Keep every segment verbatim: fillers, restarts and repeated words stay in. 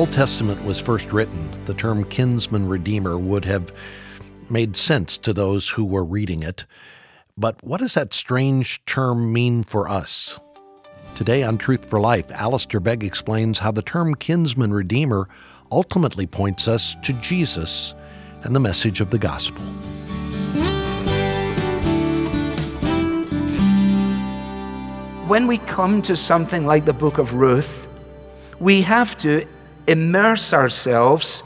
Old Testament was first written, the term kinsman redeemer would have made sense to those who were reading it. But what does that strange term mean for us? Today on Truth for Life, Alistair Begg explains how the term kinsman redeemer ultimately points us to Jesus and the message of the gospel. When we come to something like the book of Ruth, we have to immerse ourselves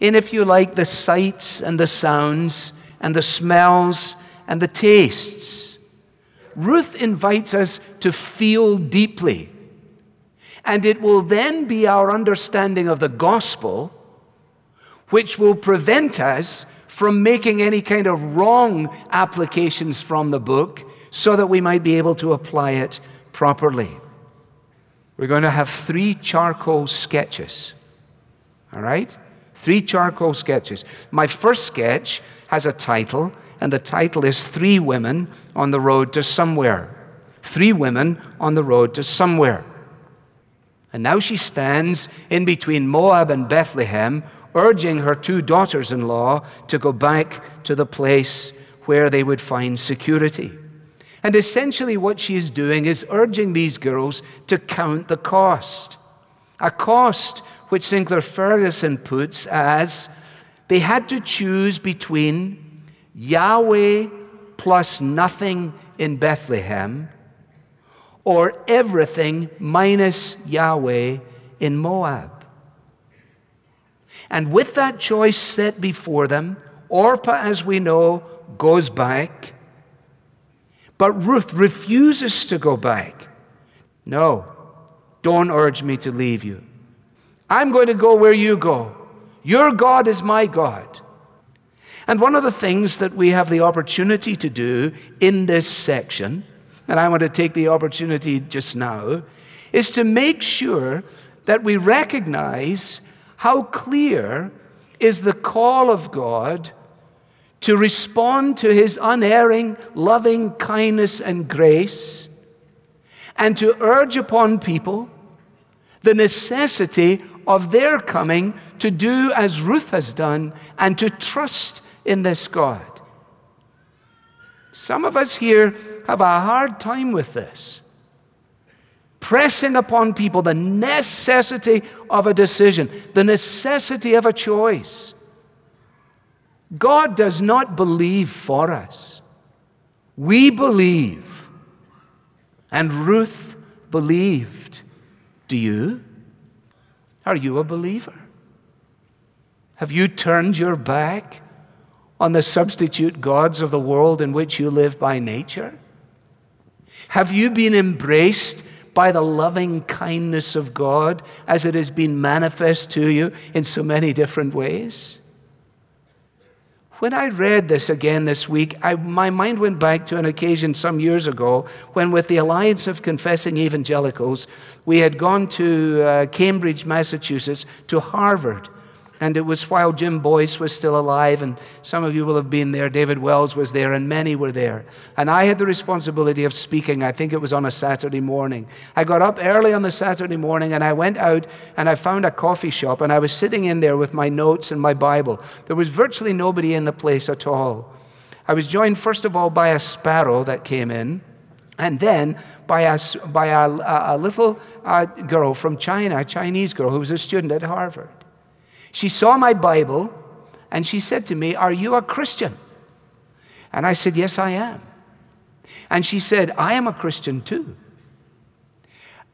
in, if you like, the sights and the sounds and the smells and the tastes. Ruth invites us to feel deeply, and it will then be our understanding of the gospel which will prevent us from making any kind of wrong applications from the book so that we might be able to apply it properly. We're going to have three charcoal sketches, all right? Three charcoal sketches. My first sketch has a title, and the title is Three Women on the Road to Somewhere. Three women on the road to somewhere. And now she stands in between Moab and Bethlehem, urging her two daughters-in-law to go back to the place where they would find security. And essentially what she is doing is urging these girls to count the cost. A cost which Sinclair Ferguson puts as they had to choose between Yahweh plus nothing in Bethlehem or everything minus Yahweh in Moab. And with that choice set before them, Orpah, as we know, goes back. But Ruth refuses to go back. No, don't urge me to leave you. I'm going to go where you go. Your God is my God. And one of the things that we have the opportunity to do in this section, and I want to take the opportunity just now, is to make sure that we recognize how clear is the call of God to respond to his unerring, loving kindness and grace, and to urge upon people the necessity of their coming to do as Ruth has done and to trust in this God. Some of us here have a hard time with this, pressing upon people the necessity of a decision, the necessity of a choice. God does not believe for us. We believe. And Ruth believed. Do you? Are you a believer? Have you turned your back on the substitute gods of the world in which you live by nature? Have you been embraced by the loving kindness of God as it has been manifest to you in so many different ways? When I read this again this week, I, my mind went back to an occasion some years ago when, with the Alliance of Confessing Evangelicals, we had gone to uh, Cambridge, Massachusetts, to Harvard. And it was while Jim Boyce was still alive, and some of you will have been there. David Wells was there, and many were there. And I had the responsibility of speaking. I think it was on a Saturday morning. I got up early on the Saturday morning, and I went out, and I found a coffee shop, and I was sitting in there with my notes and my Bible. There was virtually nobody in the place at all. I was joined, first of all, by a sparrow that came in, and then by a, by a, a little uh, girl from China, a Chinese girl who was a student at Harvard. She saw my Bible, and she said to me, "Are you a Christian?" And I said, "Yes, I am." And she said, "I am a Christian too."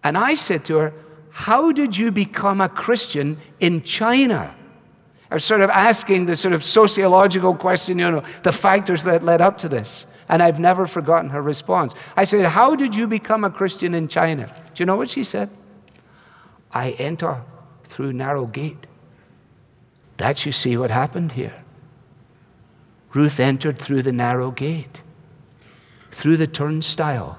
And I said to her, "How did you become a Christian in China?" I was sort of asking the sort of sociological question, you know, the factors that led up to this. And I've never forgotten her response. I said, "How did you become a Christian in China?" Do you know what she said? "I enter through narrow gate." That's, you see, what happened here. Ruth entered through the narrow gate, through the turnstile.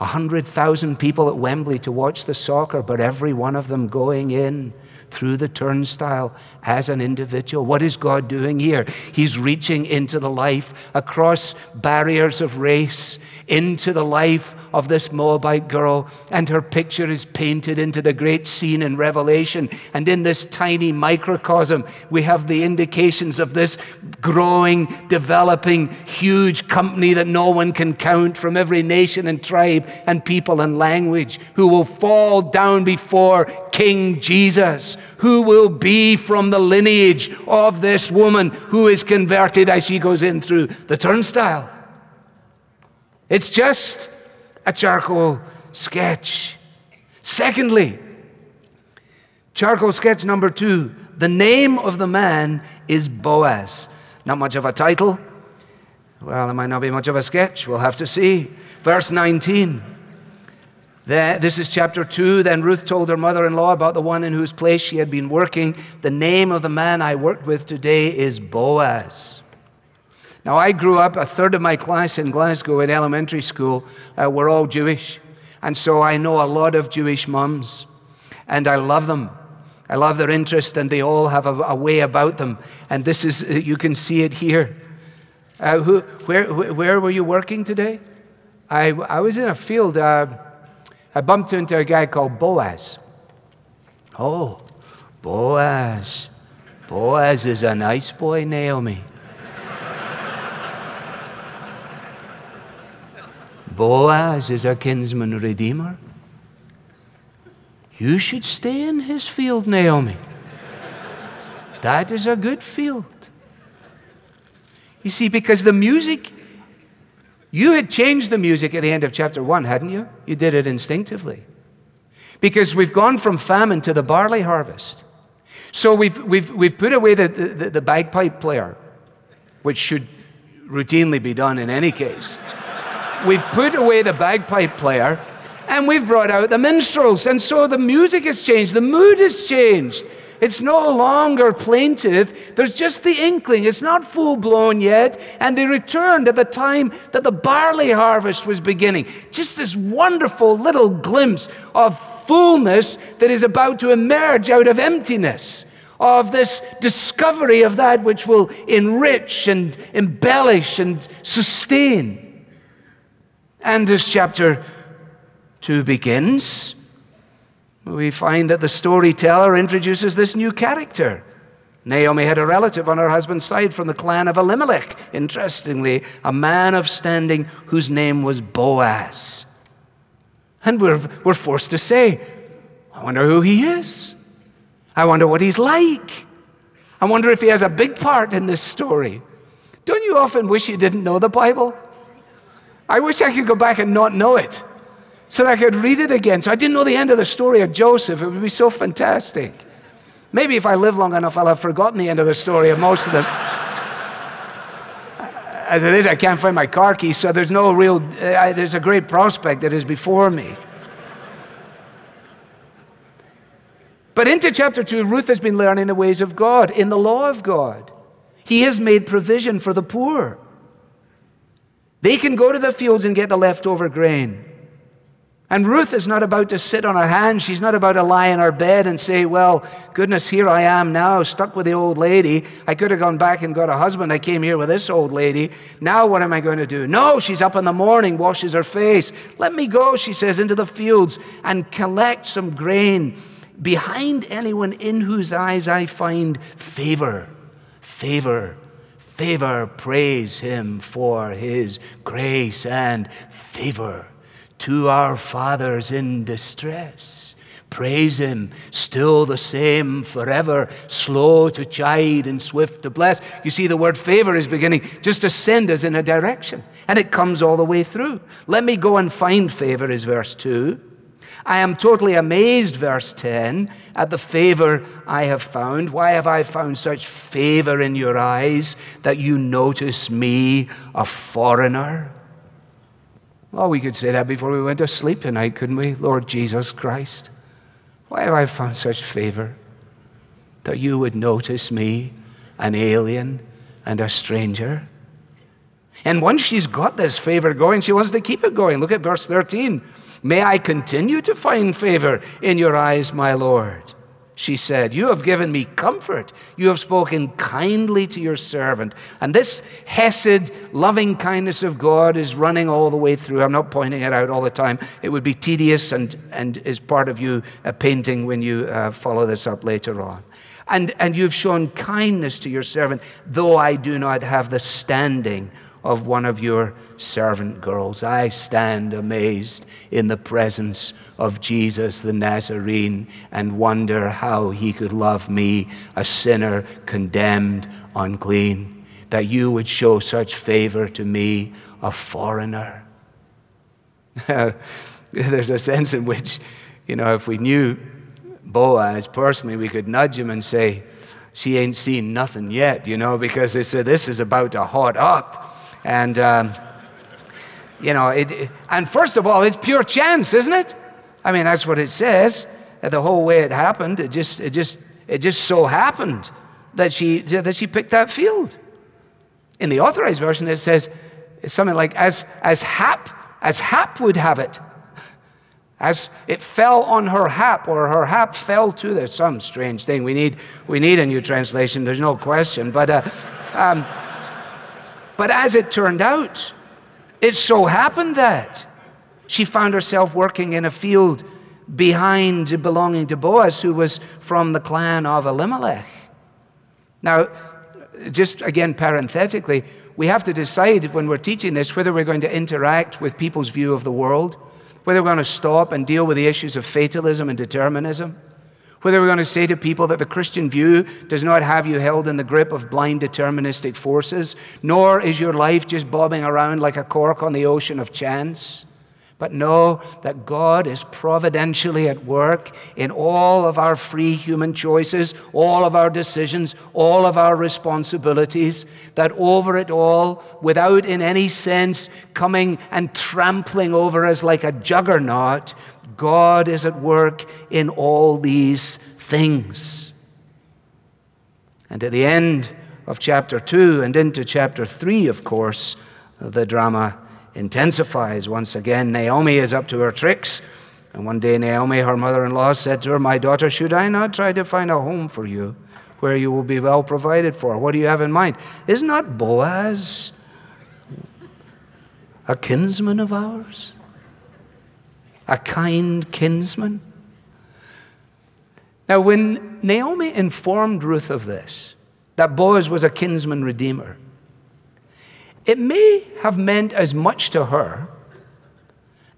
A hundred thousand people at Wembley to watch the soccer, but every one of them going in through the turnstile as an individual. What is God doing here? He's reaching into the life across barriers of race, into the life of this Moabite girl, and her picture is painted into the great scene in Revelation. And in this tiny microcosm, we have the indications of this growing, developing, huge company that no one can count, from every nation and tribe and people and language, who will fall down before King Jesus, who will be from the lineage of this woman who is converted as she goes in through the turnstile. It's just a charcoal sketch. Secondly, charcoal sketch number two, the name of the man is Boaz. Not much of a title. Well, it might not be much of a sketch. We'll have to see. Verse nineteen. The, this is chapter two. Then Ruth told her mother-in-law about the one in whose place she had been working. The name of the man I worked with today is Boaz. Now, I grew up, a third of my class in Glasgow in elementary school uh, were all Jewish. And so I know a lot of Jewish mums. And I love them. I love their interest, and they all have a, a way about them. And this is, you can see it here. Uh, who, where, where were you working today? I, I was in a field. Uh, I bumped into a guy called Boaz. Oh, Boaz. Boaz is a nice boy, Naomi. Boaz is a kinsman redeemer. You should stay in his field, Naomi. That is a good field. You see, because the music, you had changed the music at the end of chapter one, hadn't you? You did it instinctively. Because we've gone from famine to the barley harvest. So we've, we've, we've put away the, the, the bagpipe player, which should routinely be done in any case. We've put away the bagpipe player, and we've brought out the minstrels. And so the music has changed. The mood has changed. It's no longer plaintive. There's just the inkling. It's not full-blown yet. And they returned at the time that the barley harvest was beginning. Just this wonderful little glimpse of fullness that is about to emerge out of emptiness, of this discovery of that which will enrich and embellish and sustain. And this chapter two begins. We find that the storyteller introduces this new character. Naomi had a relative on her husband's side from the clan of Elimelech, interestingly, a man of standing whose name was Boaz. And we're, we're forced to say, I wonder who he is. I wonder what he's like. I wonder if he has a big part in this story. Don't you often wish you didn't know the Bible? I wish I could go back and not know it, so that I could read it again. So I didn't know the end of the story of Joseph. It would be so fantastic. Maybe if I live long enough, I'll have forgotten the end of the story of most of them. As it is, I can't find my car keys, so there's no real, uh, I, there's a great prospect that is before me. But into chapter two, Ruth has been learning the ways of God, in the law of God. He has made provision for the poor. They can go to the fields and get the leftover grain. And Ruth is not about to sit on her hands. She's not about to lie in her bed and say, well, goodness, here I am now, stuck with the old lady. I could have gone back and got a husband. I came here with this old lady. Now what am I going to do? No, she's up in the morning, washes her face. Let me go, she says, into the fields and collect some grain behind anyone in whose eyes I find favor, favor, favor. Praise him for his grace and favor. To our fathers in distress, praise him, still the same forever, slow to chide and swift to bless. You see, the word favor is beginning just to send us in a direction, and it comes all the way through. Let me go and find favor is verse two. I am totally amazed, verse ten, at the favor I have found. Why have I found such favor in your eyes that you notice me, a foreigner? Oh, we could say that before we went to sleep tonight, couldn't we? Lord Jesus Christ, why have I found such favor that you would notice me, an alien and a stranger? And once she's got this favor going, she wants to keep it going. Look at verse thirteen. May I continue to find favor in your eyes, my Lord. she said, you have given me comfort. You have spoken kindly to your servant. And this hesed, loving kindness of God is running all the way through. I'm not pointing it out all the time. It would be tedious and, and is part of you uh, painting when you uh, follow this up later on. And, and you've shown kindness to your servant, though I do not have the standing of one of your servant girls. I stand amazed in the presence of Jesus the Nazarene and wonder how he could love me, a sinner, condemned, unclean, that you would show such favor to me, a foreigner. There's a sense in which, you know, if we knew Boaz personally, we could nudge him and say, she ain't seen nothing yet, you know, because they said this is about to hot up. And, um, you know, it, and first of all, it's pure chance, isn't it? I mean, that's what it says. The whole way it happened, it just, it just, it just so happened that she, that she picked that field. In the Authorized Version, it says something like, as, as hap, as hap would have it. As it fell on her hap, or her hap fell to, there's some strange thing. We need, we need a new translation, there's no question. But, uh, um, But as it turned out, it so happened that she found herself working in a field behind, belonging to Boaz, who was from the clan of Elimelech. Now, just again parenthetically, we have to decide when we're teaching this whether we're going to interact with people's view of the world, whether we're going to stop and deal with the issues of fatalism and determinism, whether we're going to say to people that the Christian view does not have you held in the grip of blind deterministic forces, nor is your life just bobbing around like a cork on the ocean of chance. But know that God is providentially at work in all of our free human choices, all of our decisions, all of our responsibilities, that over it all, without in any sense coming and trampling over us like a juggernaut, God is at work in all these things. And at the end of chapter two and into chapter three, of course, the drama intensifies once again. Naomi is up to her tricks. And one day Naomi, her mother-in-law, said to her, "My daughter, should I not try to find a home for you where you will be well provided for? What do you have in mind? Is not Boaz a kinsman of ours? A kind kinsman?" Now, when Naomi informed Ruth of this, that Boaz was a kinsman redeemer, it may have meant as much to her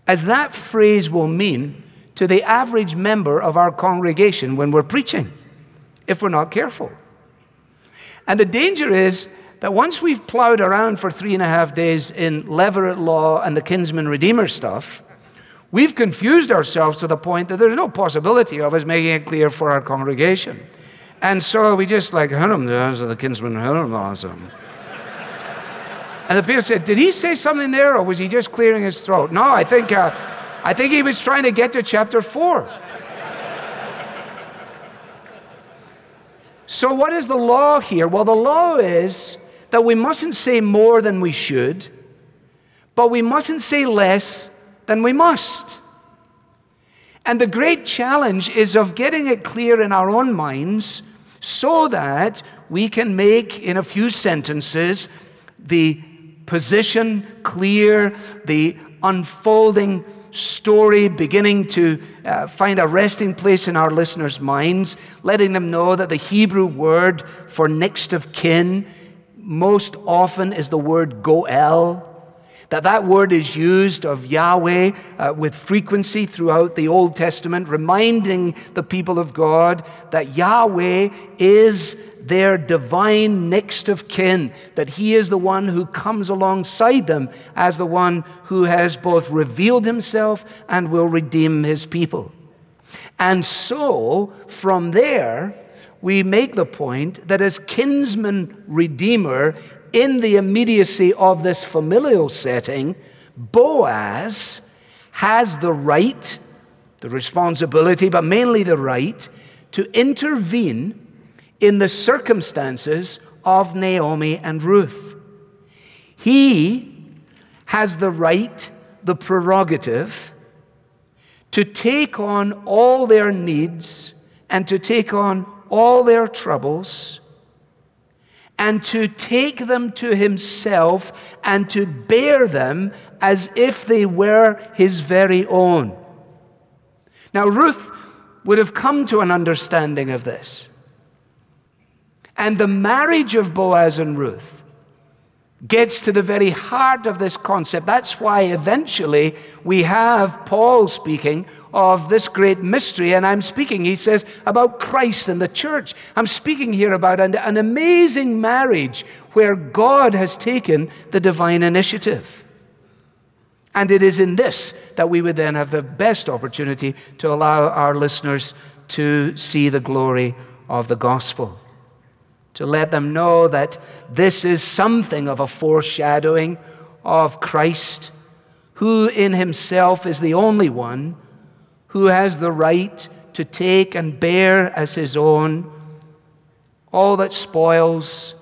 as that phrase will mean to the average member of our congregation when we're preaching, if we're not careful. And the danger is that once we've plowed around for three and a half days in Levirate law and the kinsman redeemer stuff, we've confused ourselves to the point that there's no possibility of us making it clear for our congregation. And so we just like, the kinsman, and the people said, did he say something there, or was he just clearing his throat? No, I think, uh, I think he was trying to get to chapter four. So what is the law here? Well, the law is that we mustn't say more than we should, but we mustn't say less then we must. And the great challenge is of getting it clear in our own minds so that we can make, in a few sentences, the position clear, the unfolding story beginning to uh, find a resting place in our listeners' minds, letting them know that the Hebrew word for next of kin most often is the word goel, that that word is used of Yahweh uh, with frequency throughout the Old Testament, reminding the people of God that Yahweh is their divine next of kin, that he is the one who comes alongside them as the one who has both revealed himself and will redeem his people. And so, from there, we make the point that as kinsman redeemer, in the immediacy of this familial setting, Boaz has the right, the responsibility, but mainly the right, to intervene in the circumstances of Naomi and Ruth. He has the right, the prerogative, to take on all their needs and to take on all their troubles and to take them to himself and to bear them as if they were his very own. Now, Ruth would have come to an understanding of this. And the marriage of Boaz and Ruth gets to the very heart of this concept. That's why eventually we have Paul speaking of this great mystery, and I'm speaking, he says, about Christ and the church. I'm speaking here about an, an amazing marriage where God has taken the divine initiative. And it is in this that we would then have the best opportunity to allow our listeners to see the glory of the gospel. To let them know that this is something of a foreshadowing of Christ, who in himself is the only one who has the right to take and bear as his own all that spoils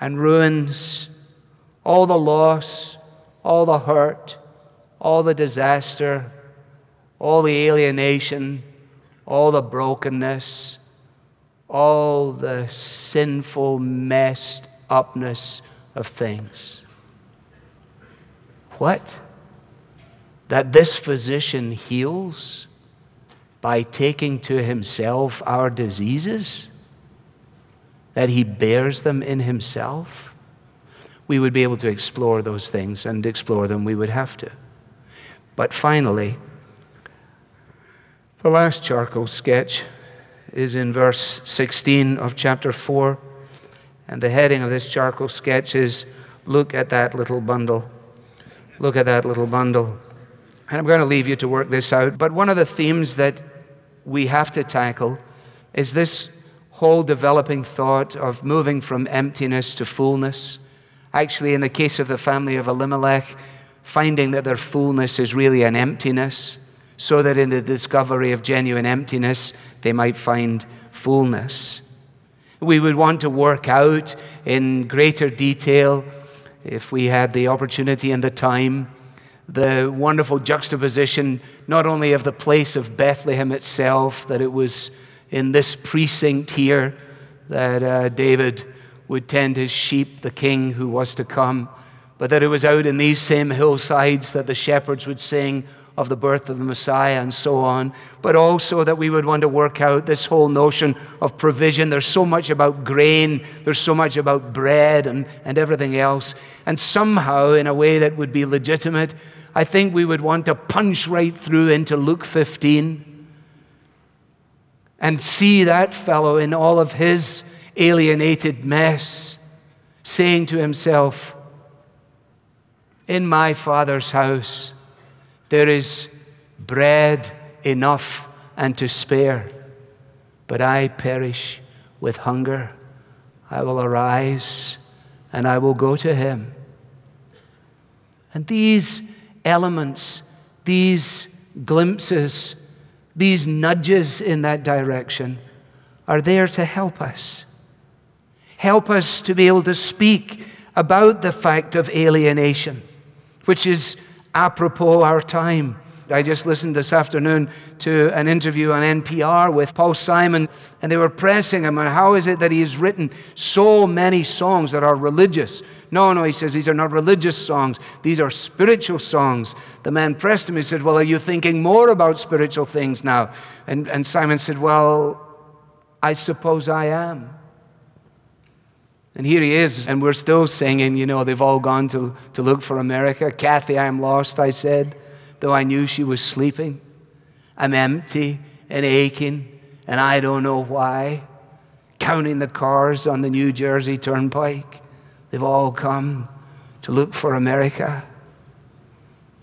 and ruins, all the loss, all the hurt, all the disaster, all the alienation, all the brokenness, all the sinful messed upness of things. What? That this physician heals by taking to himself our diseases? That he bears them in himself? We would be able to explore those things, and explore them we would have to. But finally, the last charcoal sketch is in verse sixteen of chapter four. And the heading of this charcoal sketch is, look at that little bundle. Look at that little bundle. And I'm going to leave you to work this out. But one of the themes that we have to tackle is this whole developing thought of moving from emptiness to fullness. Actually, in the case of the family of Elimelech, finding that their fullness is really an emptiness, so that in the discovery of genuine emptiness, they might find fullness. We would want to work out in greater detail, if we had the opportunity and the time, the wonderful juxtaposition not only of the place of Bethlehem itself, that it was in this precinct here that uh, David would tend his sheep, the king who was to come, but that it was out in these same hillsides that the shepherds would sing of the birth of the Messiah and so on, but also that we would want to work out this whole notion of provision. There's so much about grain, there's so much about bread and, and everything else, and somehow in a way that would be legitimate, I think we would want to punch right through into Luke fifteen and see that fellow in all of his alienated mess saying to himself, in my Father's house there is bread enough and to spare, but I perish with hunger. I will arise and I will go to him. And these elements, these glimpses, these nudges in that direction are there to help us. Help us to be able to speak about the fact of alienation, which is apropos our time. I just listened this afternoon to an interview on N P R with Paul Simon, and they were pressing him on how is it that he's written so many songs that are religious. No, no, he says, these are not religious songs. These are spiritual songs. The man pressed him. He said, well, are you thinking more about spiritual things now? And, and Simon said, well, I suppose I am. And here he is, and we're still singing, you know, they've all gone to, to look for America. Kathy, I am lost, I said, though I knew she was sleeping. I'm empty and aching, and I don't know why. Counting the cars on the New Jersey Turnpike. They've all come to look for America.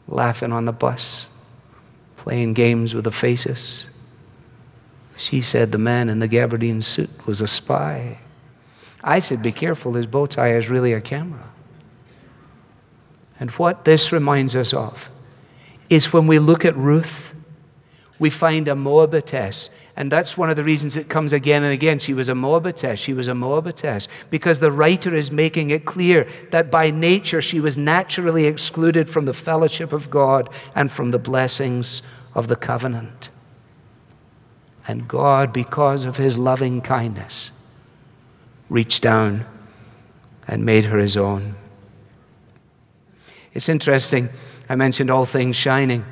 Laughing on the bus, playing games with the faces. She said the man in the gabardine suit was a spy. I said, be careful, his bow tie is really a camera. And what this reminds us of is when we look at Ruth, we find a Moabitess. And that's one of the reasons it comes again and again. She was a Moabitess. She was a Moabitess. Because the writer is making it clear that by nature she was naturally excluded from the fellowship of God and from the blessings of the covenant. And God, because of his loving kindness, reached down and made her his own. It's interesting, I mentioned all things shining,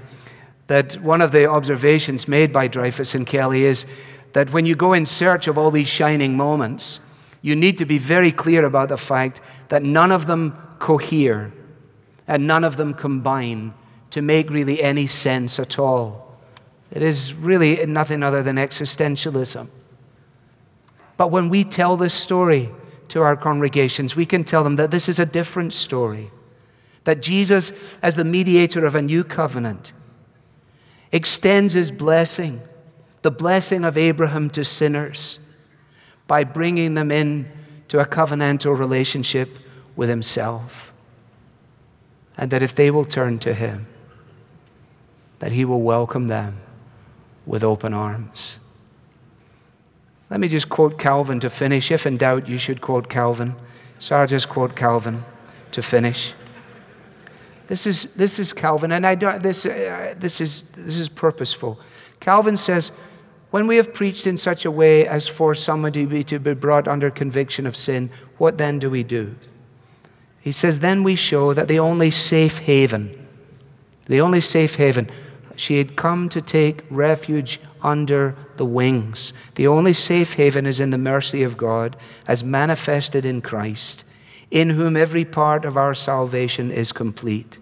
that one of the observations made by Dreyfus and Kelly is that when you go in search of all these shining moments, you need to be very clear about the fact that none of them cohere and none of them combine to make really any sense at all. It is really nothing other than existentialism. But when we tell this story to our congregations, we can tell them that this is a different story, that Jesus, as the mediator of a new covenant, extends his blessing, the blessing of Abraham to sinners, by bringing them in to a covenantal relationship with himself. And that if they will turn to him, that he will welcome them with open arms. Let me just quote Calvin to finish. If in doubt, you should quote Calvin. So I'll just quote Calvin to finish. This is, this is Calvin, and I don't, this, uh, this, is, this is purposeful. Calvin says, "When we have preached in such a way as for somebody to be brought under conviction of sin, what then do we do?" He says, "Then we show that the only safe haven, the only safe haven, she had come to take refuge under the wings. The only safe haven is in the mercy of God as manifested in Christ, in whom every part of our salvation is complete.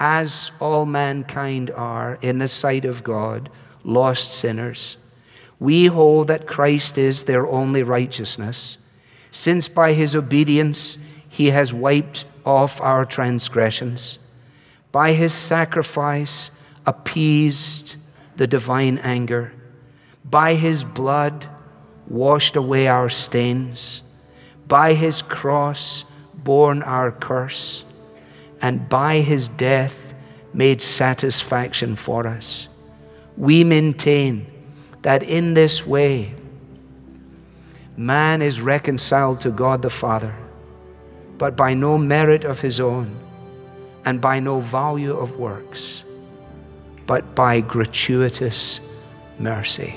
As all mankind are, in the sight of God, lost sinners, we hold that Christ is their only righteousness, since by his obedience he has wiped off our transgressions, by his sacrifice appeased the divine anger, by his blood washed away our stains, by his cross borne our curse, and by his death made satisfaction for us. We maintain that in this way man is reconciled to God the Father, but by no merit of his own and by no value of works, but by gratuitous mercy."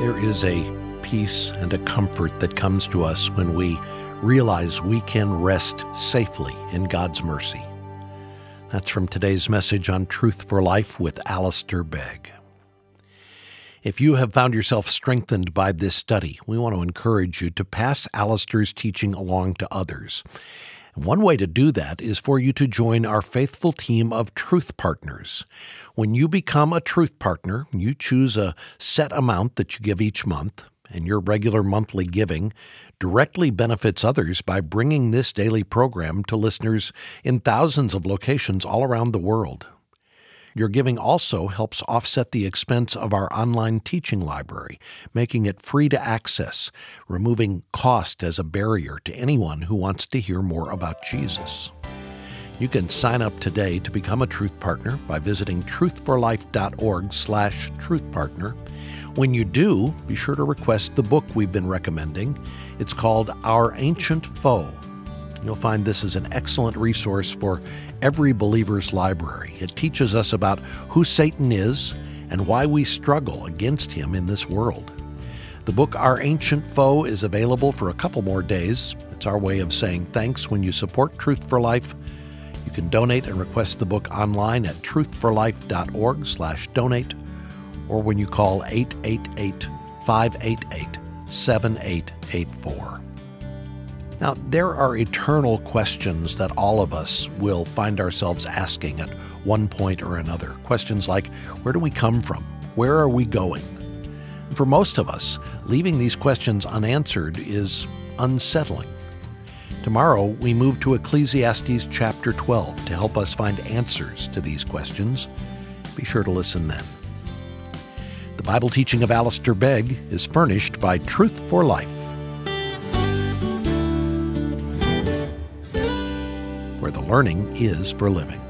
There is a peace and a comfort that comes to us when we realize we can rest safely in God's mercy. That's from today's message on Truth for Life with Alistair Begg. If you have found yourself strengthened by this study, we want to encourage you to pass Alistair's teaching along to others. And one way to do that is for you to join our faithful team of Truth Partners. When you become a Truth Partner, you choose a set amount that you give each month, and your regular monthly giving directly benefits others by bringing this daily program to listeners in thousands of locations all around the world. Your giving also helps offset the expense of our online teaching library, making it free to access, removing cost as a barrier to anyone who wants to hear more about Jesus. You can sign up today to become a Truth Partner by visiting truth for life dot org slash truth partner. When you do, be sure to request the book we've been recommending. It's called Our Ancient Foe. You'll find this is an excellent resource for every believer's library. It teaches us about who Satan is and why we struggle against him in this world. The book Our Ancient Foe is available for a couple more days. It's our way of saying thanks when you support Truth for Life. You can donate and request the book online at truth for life dot org slash donate, or when you call eight eight eight, five eight eight, seven eight eight four. Now, there are eternal questions that all of us will find ourselves asking at one point or another. Questions like, where do we come from? Where are we going? And for most of us, leaving these questions unanswered is unsettling. Tomorrow, we move to Ecclesiastes chapter twelve to help us find answers to these questions. Be sure to listen then. The Bible teaching of Alistair Begg is furnished by Truth for Life, where the learning is for living.